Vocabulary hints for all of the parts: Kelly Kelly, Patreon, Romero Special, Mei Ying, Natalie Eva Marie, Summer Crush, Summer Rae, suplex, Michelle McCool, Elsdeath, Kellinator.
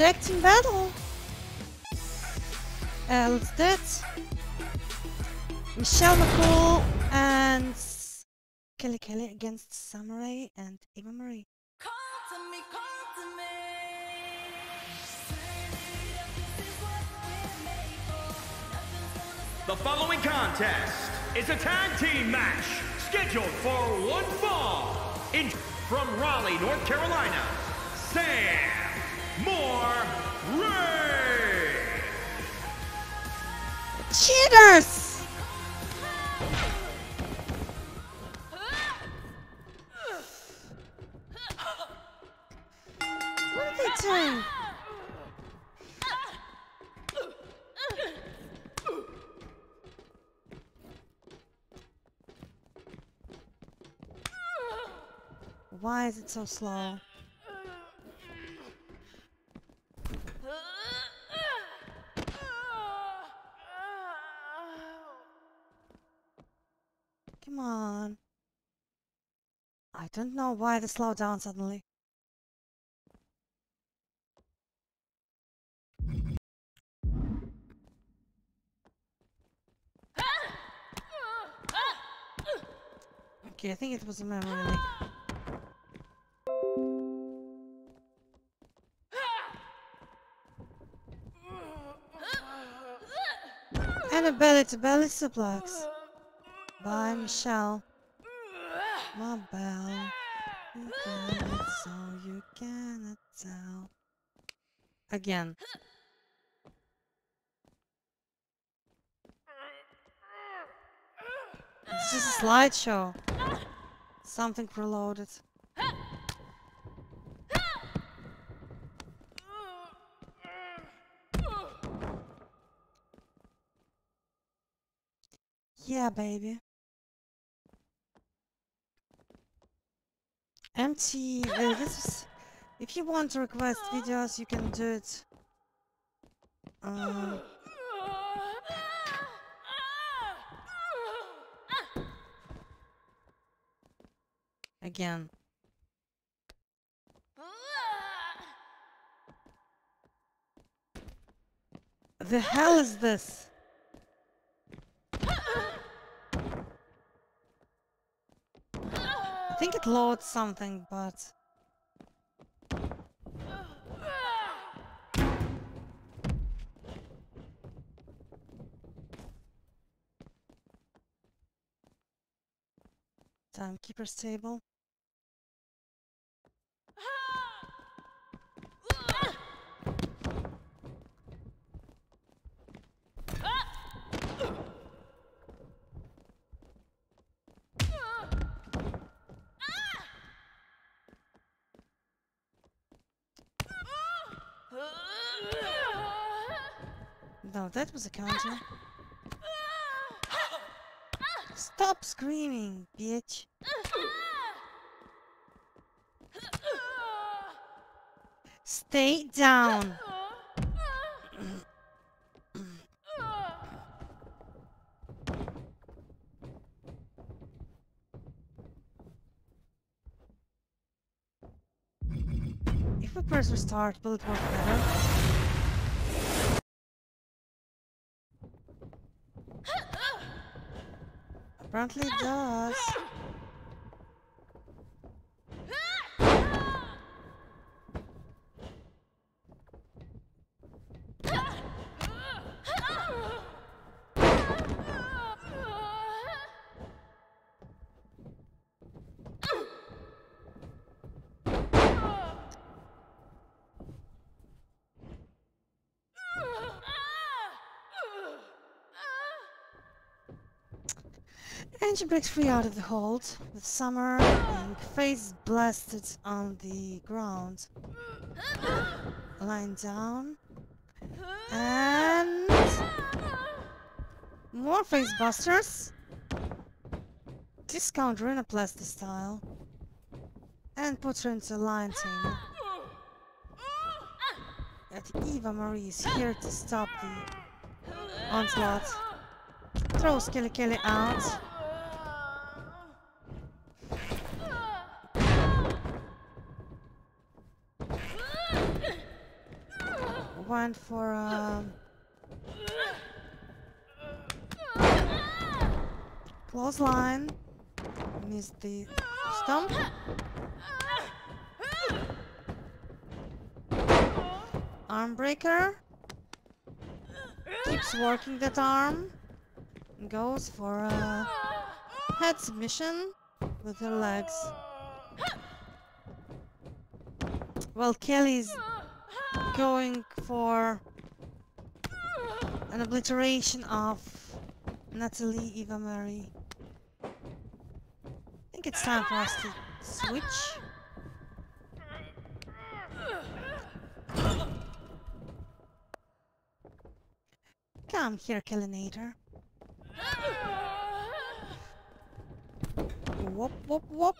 protecting battle. Elsdeath, Michelle McCool, and Kelly Kelly against Summer Rae and Eva Marie. The following contest is a tag team match scheduled for one fall. From Raleigh, North Carolina, Summer Rae. Cheaters! What are they doing? Why is it so slow? Come on. I don't know why they slowed down suddenly. Okay, I think it was a memory leak. And a belly-to-belly suplex by Michelle. My bell, you got it, so you cannot tell. Again. It's just a slideshow. Something preloaded. Yeah, baby. Empty. This is, if you want to request videos, you can do it. Again. The hell is this? I think it loads something, but timekeeper's table. No, that was a counter. Stop screaming, bitch. Stay down. If we press restart, will it work better? Apparently it does. And she breaks free out of the hold, with Summer being face blasted on the ground. Lying down. And more face busters. Discount Rhinoplasty style. And puts her into a lion tamer. And Eva Marie is here to stop the onslaught. Throws Kelly Kelly out. one for clothesline. Missed the stomp. Arm breaker. Keeps working that arm. Goes for a head submission with her legs. Well, Kelly's going for an obliteration of Natalie Eva Marie. I think it's time for us to switch. Come here, Kellinator. Whoop, whoop, whoop.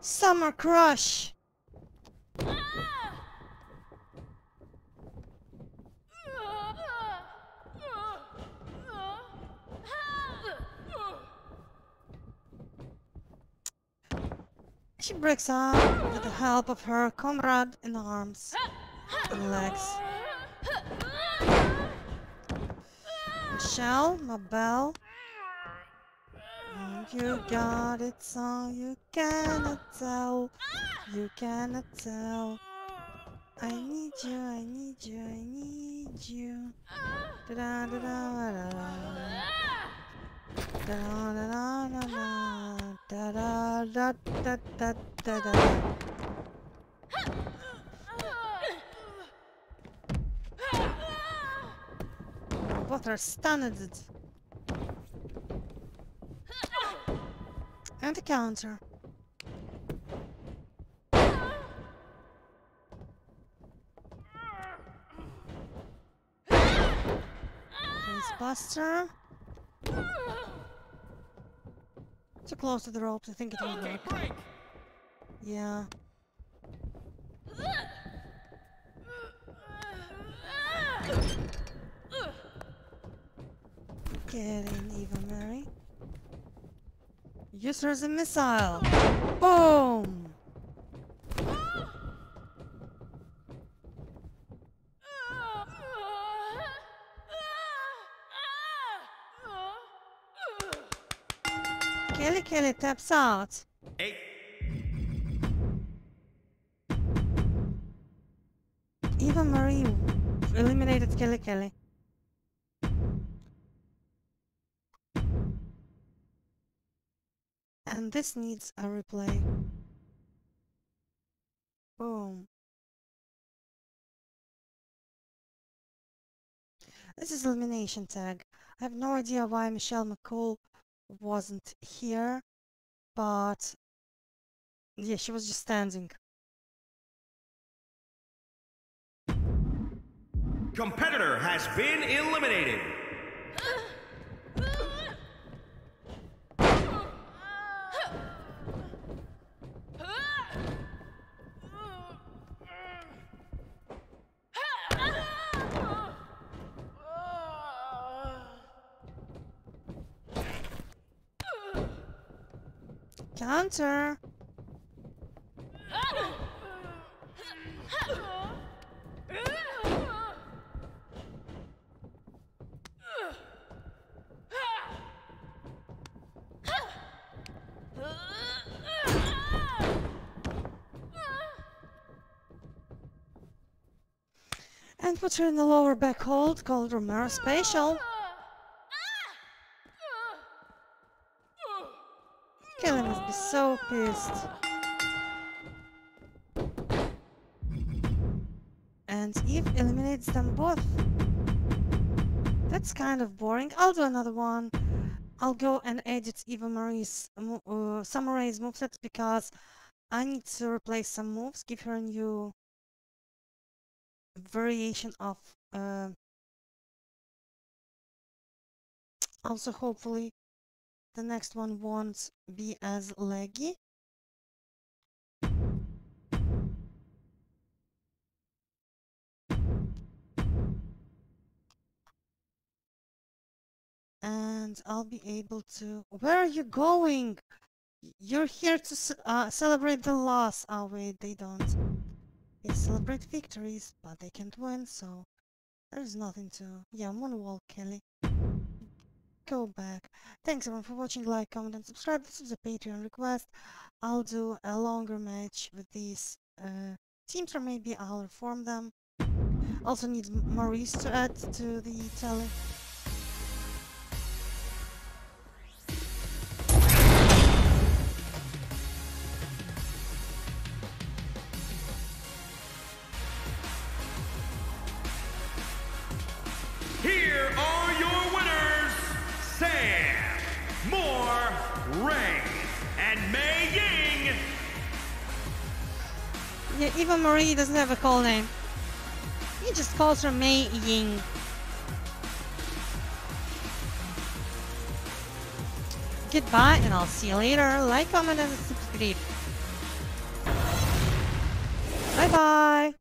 Summer Crush! She breaks up with the help of her comrade in arms and legs. Michelle, my belle. You got it, so you cannot tell. You cannot tell. I need you, I need you, I need you. Da da da da da da da da da da. What are standards? And the counter. Face buster. Too close to the ropes, I think it will work. Yeah. Get in, Eva Marie. Use her as a missile. Boom! Kelly Kelly taps out. Hey. Eva Marie eliminated Kelly Kelly. And this needs a replay. Boom. This is elimination tag. I have no idea why Michelle McCool wasn't here, but yeah, she was just standing. Competitor has been eliminated. Counter. And put her in the lower back hold called Romero Special. Kelly must be so pissed. And Eve eliminates them both. That's kind of boring. I'll do another one. I'll go and edit Eva Marie's Summer Rae's moveset because I need to replace some moves, give her a new variation of. Also, hopefully, The next one won't be as laggy. And I'll be able to... Where are you going? You're here to celebrate the loss. Oh wait, they don't. They celebrate victories, but they can't win, so... There's nothing to... Yeah, moonwalk, Kelly. Go back. Thanks everyone for watching, like, comment and subscribe. This is a Patreon request. I'll do a longer match with these teams, or maybe I'll reform them. Also need Maurice to add to the tally. Eva Marie doesn't have a call name. He just calls her Mei Ying. Goodbye, and I'll see you later. Like, comment, and subscribe. Bye bye.